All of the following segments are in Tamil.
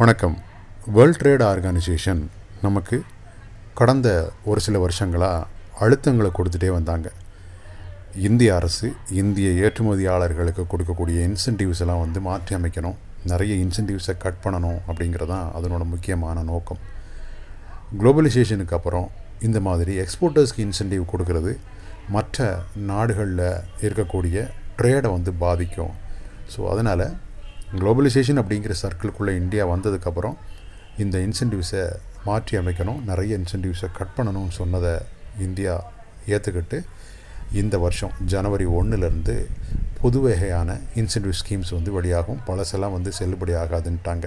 வணக்கம். வேர்ல்ட் ட்ரேட் ஆர்கனைசேஷன் நமக்கு கடந்த ஒரு சில வருஷங்களாக அழுத்தங்களை கொடுத்துட்டே வந்தாங்க. இந்திய அரசு இந்திய ஏற்றுமதியாளர்களுக்கு கொடுக்கக்கூடிய இன்சென்டிவ்ஸ் எல்லாம் வந்து மாற்றி அமைக்கணும், நிறைய இன்சென்டிவ்ஸை கட் பண்ணணும் அப்படிங்கிறதான் அதனோட முக்கியமான நோக்கம். குளோபலைசேஷனுக்கு அப்புறம் இந்த மாதிரி எக்ஸ்போர்ட்டர்ஸ்க்கு இன்சென்டிவ் கொடுக்கறது மற்ற நாடுகளில் இருக்கக்கூடிய ட்ரேடை வந்து பாதிக்கும். ஸோ அதனால் குளோபலைசேஷன் அப்படிங்கிற சர்க்கிள்குள்ளே இந்தியா வந்ததுக்கப்புறம் இந்த இன்சென்டிவ்ஸை மாற்றி அமைக்கணும், நிறைய இன்சென்டிவ்ஸை கட் பண்ணணும்னு சொன்னதை இந்தியா ஏற்றுக்கிட்டு இந்த வருஷம் ஜனவரி 1 புது வகையான இன்சென்டிவ் ஸ்கீம்ஸ் வந்து வெளியாகும், பழசெல்லாம் வந்து செல்லுபடி ஆகாதுன்ட்டாங்க.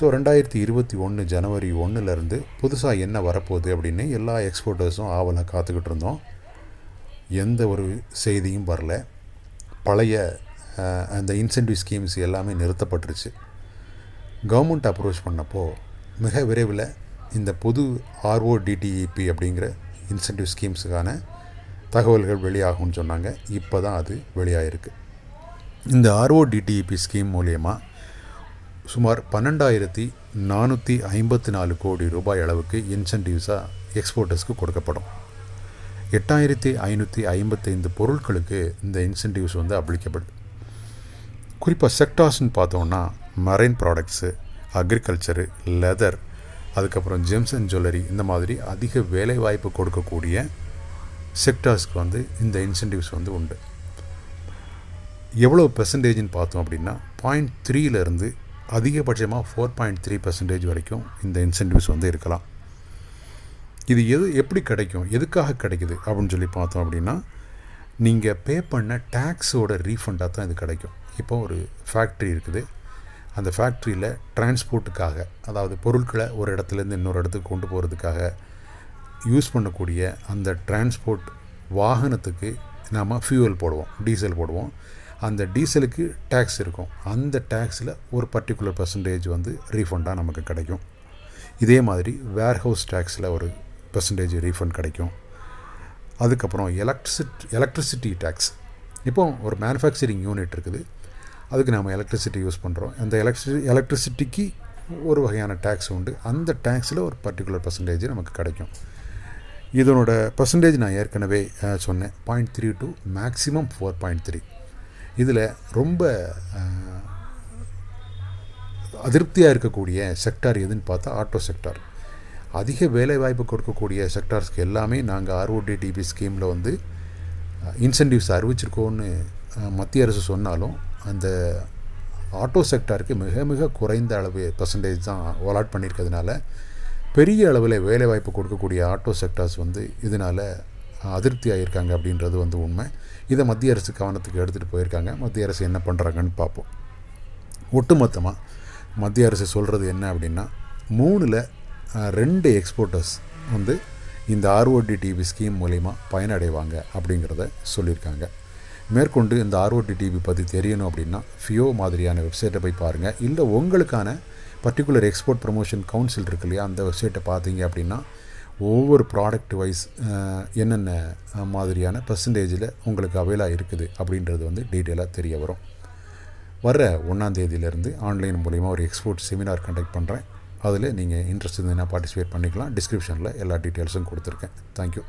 ஸோ 2021 ஜனவரி 1 புதுசாக என்ன வரப்போகுது அப்படின்னு எல்லா எக்ஸ்போர்ட்டர்ஸும் ஆவலாக காத்துக்கிட்டு இருந்தோம். எந்த ஒரு செய்தியும் வரல. பழைய அந்த இன்சென்டிவ் ஸ்கீம்ஸ் எல்லாமே நிறுத்தப்பட்டுருச்சு. கவர்மெண்ட் அப்ரோச் பண்ணப்போ மிக விரைவில் இந்த புது RODTEP அப்படிங்கிற இன்சென்டிவ் ஸ்கீம்ஸுக்கான தகவல்கள் வெளியாகும்னு சொன்னாங்க. இப்போ தான் அது வெளியாகிருக்கு. இந்த RODTEP ஸ்கீம் மூலயமா சுமார் 12,454 கோடி ரூபாய் அளவுக்கு இன்சென்டிவ்ஸாக எக்ஸ்போர்ட்டர்ஸ்க்கு கொடுக்கப்படும். 8,555 பொருட்களுக்கு இந்த இன்சென்டிவ்ஸ் வந்து அப்ளிகபிள். குறிப்பாக செக்டார்ஸ்ன்னு பார்த்தோன்னா மரைன் ப்ராடக்ட்ஸு, அக்ரிகல்ச்சரு, லெதர், அதுக்கப்புறம் ஜெம்ஸ் அண்ட் ஜுவல்லரி, இந்த மாதிரி அதிக வேலைவாய்ப்பு கொடுக்கக்கூடிய செக்டார்ஸ்க்கு வந்து இந்த இன்சென்டிவ்ஸ் வந்து உண்டு. எவ்வளோ பெர்சன்டேஜ்னு பார்த்தோம் அப்படின்னா 0.3% அதிகபட்சமாக 4.3% வரைக்கும் இந்த இன்சென்டிவ்ஸ் வந்து இருக்கலாம். இது எப்படி கிடைக்கும், எதுக்காக கிடைக்குது அப்படின்னு சொல்லி பார்த்தோம் அப்படின்னா நீங்கள் பே பண்ண டேக்ஸோட ரீஃபண்டாக தான் இது கிடைக்கும். இப்போ ஒரு ஃபேக்ட்ரி இருக்குது, அந்த ஃபேக்ட்ரியில் டிரான்ஸ்போர்ட்டுக்காக, அதாவது பொருட்களை ஒரு இடத்துலேருந்து இன்னொரு இடத்துக்கு கொண்டு போகிறதுக்காக யூஸ் பண்ணக்கூடிய அந்த டிரான்ஸ்போர்ட் வாகனத்துக்கு நாம் ஃபியூவல் போடுவோம், டீசல் போடுவோம். அந்த டீசலுக்கு டேக்ஸ் இருக்கும். அந்த டேக்ஸில் ஒரு பர்டிகுலர் பர்சன்டேஜ் வந்து ரீஃபண்டாக நமக்கு கிடைக்கும். இதே மாதிரி வேர்ஹவுஸ் டேக்ஸில் ஒரு பர்சன்டேஜ் ரீஃபண்ட் கிடைக்கும். அதுக்கப்புறம் எலக்ட்ரிசிட்டி டேக்ஸ். இப்போது ஒரு மேனுஃபேக்சரிங் யூனிட் இருக்குது, அதுக்கு நாம் எலக்ட்ரிசிட்டி யூஸ் பண்ணுறோம். அந்த எலக்ட்ரிசிட்டிக்கு ஒரு வகையான டேக்ஸ் உண்டு. அந்த டேக்ஸில் ஒரு பர்டிகுலர் பர்சன்டேஜ் நமக்கு கிடைக்கும். இதனோட பர்சன்டேஜ் நான் ஏற்கனவே சொன்னேன், 0.3 to maximum 4.3. இதில் ரொம்ப அதிருப்தியாக இருக்கக்கூடிய செக்டார் எதுன்னு பார்த்தா ஆட்டோ செக்டார். அதிக வேலைவாய்ப்பு கொடுக்கக்கூடிய செக்டார்ஸ்க்கு எல்லாமே நாங்கள் RODTEP ஸ்கீமில் வந்து இன்சென்டிவ்ஸ் அறிவிச்சிருக்கோன்னு மத்திய அரசு சொன்னாலும் அந்த ஆட்டோ செக்டாருக்கு மிக மிக குறைந்த அளவு பர்சன்டேஜ் தான் அலாட் பண்ணியிருக்கிறதுனால பெரிய அளவில் வேலைவாய்ப்பு கொடுக்கக்கூடிய ஆட்டோ செக்டார்ஸ் வந்து இதனால் அதிருப்தியாக இருக்காங்க அப்படின்றது வந்து உண்மை. இதை மத்திய அரசு கவனத்துக்கு எடுத்துகிட்டு போயிருக்காங்க. மத்திய அரசு என்ன பண்ணுறாங்கன்னு பார்ப்போம். ஒட்டுமொத்தமாக மத்திய அரசு சொல்கிறது என்ன அப்படின்னா 3ல் 2 எக்ஸ்போர்ட்டர்ஸ் வந்து இந்த RODTEP ஸ்கீம் மூலிமா பயனடைவாங்க அப்படிங்கிறத சொல்லியிருக்காங்க. மேற்கொண்டு இந்த RODTEP பற்றி தெரியணும் அப்படின்னா ஃபியோ மாதிரியான வெப்சைட்டை போய் பாருங்கள். இல்லை உங்களுக்கான பர்டிகுலர் எக்ஸ்போர்ட் ப்ரமோஷன் கவுன்சில் இருக்கு இல்லையா, அந்த வெப்சைட்டை பார்த்தீங்க அப்படின்னா ஒவ்வொரு ப்ராடக்ட் வைஸ் என்னென்ன மாதிரியான பர்சன்டேஜில் உங்களுக்கு அவைலாக இருக்குது அப்படின்றது வந்து டீட்டெயிலாக தெரிய வரும். வர்ற 1 தேதியிலேருந்து ஆன்லைன் மூலிமா ஒரு எக்ஸ்போர்ட் செமினார் கண்டக்ட் பண்ணுறேன். அதில் நீங்கள் இன்ட்ரெஸ்ட் இருந்ததுன்னா பார்ட்டிசிபேட் பண்ணிக்கலாம். டிஸ்கிரிப்ஷனில் எல்லா டீட்டெயில்ஸும் கொடுத்துருக்கேன். தேங்க்யூ.